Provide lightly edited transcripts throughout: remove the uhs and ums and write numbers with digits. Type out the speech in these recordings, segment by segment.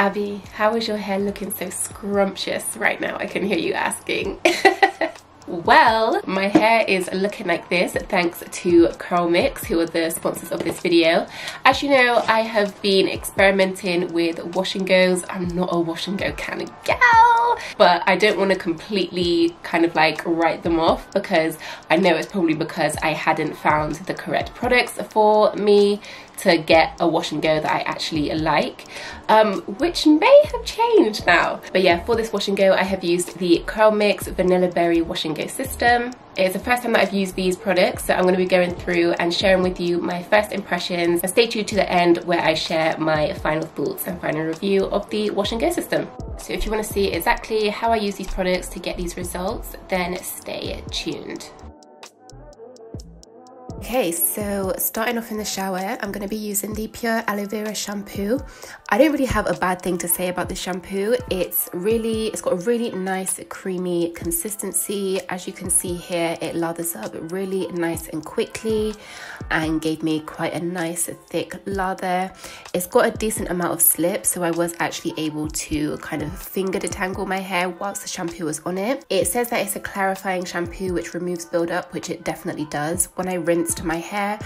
Abbie, how is your hair looking so scrumptious right now? I can hear you asking. Well, my hair is looking like this thanks to Curl Mix, who are the sponsors of this video. As you know, I have been experimenting with wash and goes. I'm not a wash and go kind of gal, but I don't want to completely kind of like write them off, because I know it's probably because I hadn't found the correct products for me to get a wash and go that I actually like, which may have changed now. But yeah, for this wash and go, I have used the Curl Mix Vanilla Berry Wash and Go system. It's the first time that I've used these products, so I'm going to be going through and sharing with you my first impressions. And stay tuned to the end where I share my final thoughts and final review of the wash and go system. So if you want to see exactly how I use these products to get these results, then stay tuned. Okay, so starting off in the shower, I'm going to be using the Pure Aloe Vera shampoo. I don't really have a bad thing to say about this shampoo. It's got a really nice creamy consistency. As you can see here, it lathers up really nice and quickly and gave me quite a nice thick lather. It's got a decent amount of slip, so I was actually able to kind of finger detangle my hair whilst the shampoo was on it. It says that it's a clarifying shampoo which removes buildup, which it definitely does. When I rinsed my hair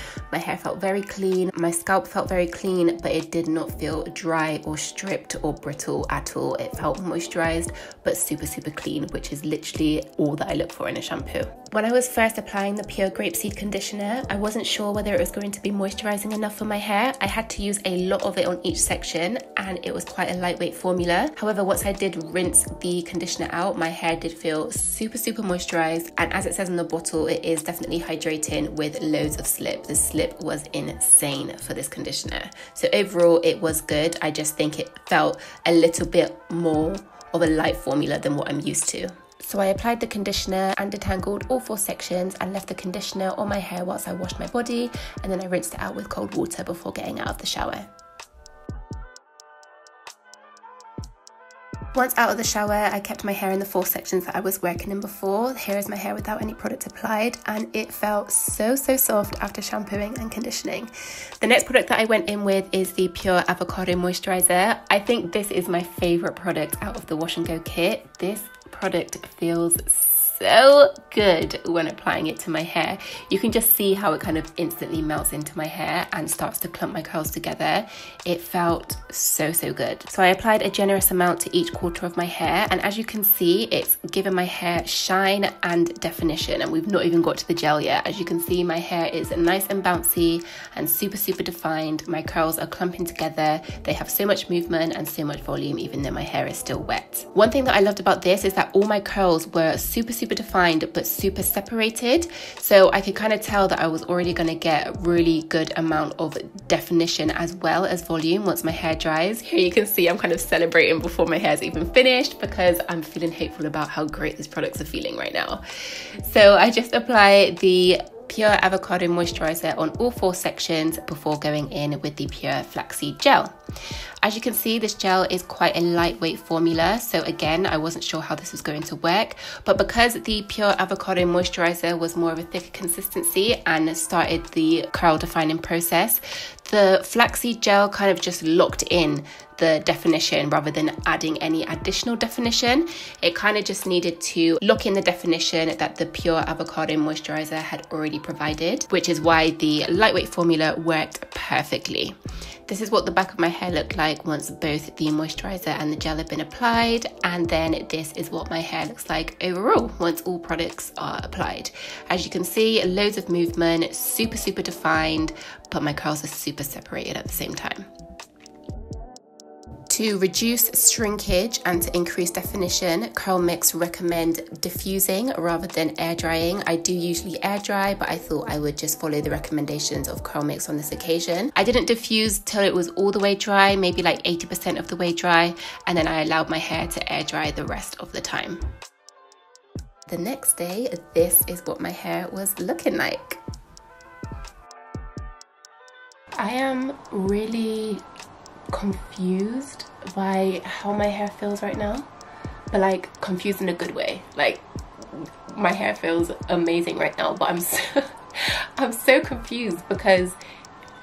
felt very clean, my scalp felt very clean, but it did not feel dry or stripped or brittle at all. It felt moisturized but super clean, which is literally all that I look for in a shampoo. When I was first applying the Pure Grapeseed conditioner, I wasn't sure whether it was going to be moisturizing enough for my hair. I had to use a lot of it on each section, and it was quite a lightweight formula. However, once I did rinse the conditioner out, my hair did feel super moisturized, and as it says on the bottle, it is definitely hydrating with loads of slip. The slip was insane for this conditioner. So overall, it was good. I just think it felt a little bit more of a light formula than what I'm used to. So I applied the conditioner and detangled all four sections and left the conditioner on my hair whilst I washed my body, and then I rinsed it out with cold water before getting out of the shower. Once out of the shower, I kept my hair in the four sections that I was working in before. Here is my hair without any product applied, and it felt so soft after shampooing and conditioning. The next product that I went in with is the Pure Avocado Moisturizer. I think this is my favorite product out of the wash and go kit. This product feels so good when applying it to my hair. You can just see how it kind of instantly melts into my hair and starts to clump my curls together. It felt so good. So I applied a generous amount to each quarter of my hair, and as you can see, it's given my hair shine and definition, and we've not even got to the gel yet. As you can see, my hair is nice and bouncy and super defined. My curls are clumping together. They have so much movement and so much volume, even though my hair is still wet. One thing that I loved about this is that all my curls were super defined but super separated, so I could kind of tell that I was already going to get a really good amount of definition as well as volume once my hair dries. Here you can see I'm kind of celebrating before my hair's even finished, because I'm feeling hopeful about how great these products are feeling right now. So I just apply the Pure Avocado Moisturizer on all four sections before going in with the Pure Flaxseed Gel. As you can see, this gel is quite a lightweight formula, so again, I wasn't sure how this was going to work, but because the Pure Avocado Moisturizer was more of a thicker consistency and started the curl defining process, the Flaxseed Gel kind of just locked in the definition rather than adding any additional definition. It kind of just needed to lock in the definition that the Pure Avocado Moisturizer had already provided, which is why the lightweight formula worked perfectly. This is what the back of my hair looked like once both the moisturizer and the gel have been applied, and then this is what my hair looks like overall once all products are applied. As you can see, loads of movement, super defined, but my curls are super separated at the same time. To reduce shrinkage and to increase definition, Curl Mix recommend diffusing rather than air drying. I do usually air dry, but I thought I would just follow the recommendations of Curl Mix on this occasion. I didn't diffuse till it was all the way dry, maybe like 80% of the way dry, and then I allowed my hair to air dry the rest of the time. The next day, this is what my hair was looking like. I am really confused by how my hair feels right now, but like confused in a good way. Like my hair feels amazing right now, but I'm so confused because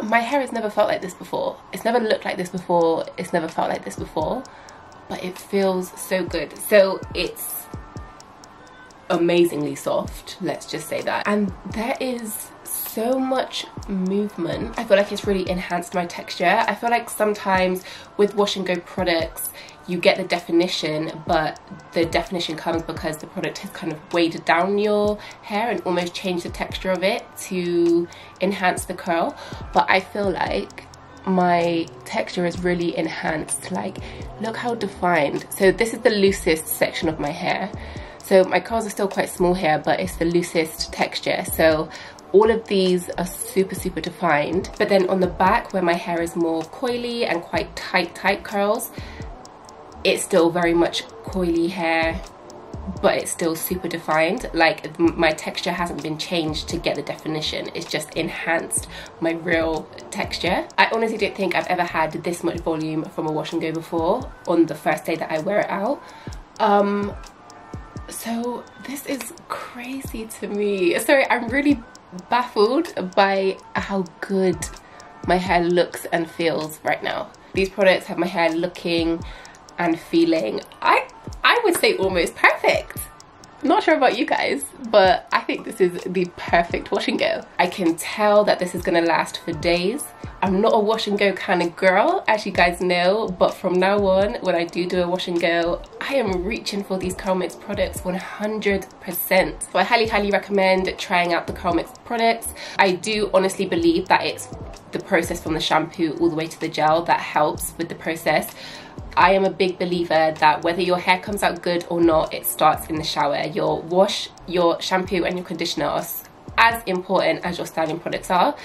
my hair has never felt like this before. It's never looked like this before. It's never felt like this before. But it feels so good. So it's amazingly soft, let's just say that. And there is so much movement. I feel like it's really enhanced my texture. I feel like sometimes with wash and go products, you get the definition, but the definition comes because the product has kind of weighed down your hair and almost changed the texture of it to enhance the curl. But I feel like my texture is really enhanced. Like, look how defined. So this is the loosest section of my hair. So my curls are still quite small here, but it's the loosest texture. So all of these are super, super defined. But then on the back, where my hair is more coily and quite tight curls, it's still very much coily hair, but it's still super defined. Like, my texture hasn't been changed to get the definition. It's just enhanced my real texture. I honestly don't think I've ever had this much volume from a wash and go before on the first day that I wear it out. So this is crazy to me. Sorry, I'm really baffled by how good my hair looks and feels right now. These products have my hair looking and feeling, I would say, almost perfect. Not sure about you guys, but I think this is the perfect wash and go. I can tell that this is gonna last for days. I'm not a wash and go kind of girl, as you guys know, but from now on, when I do a wash and go, I am reaching for these Curl Mix products 100%. So I highly recommend trying out the Curl Mix products. I do honestly believe that it's the process from the shampoo all the way to the gel that helps with the process. I am a big believer that whether your hair comes out good or not, it starts in the shower. Your wash, your shampoo and your conditioner are as important as your styling products are.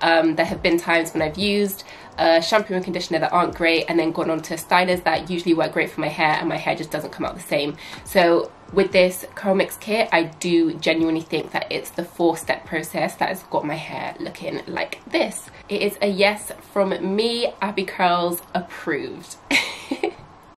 There have been times when I've used shampoo and conditioner that aren't great and then gone on to stylers that usually work great for my hair, and my hair just doesn't come out the same. So with this Curl Mix kit, I do genuinely think that it's the 4-step process that has got my hair looking like this. It is a yes from me. AbbieCurls approved.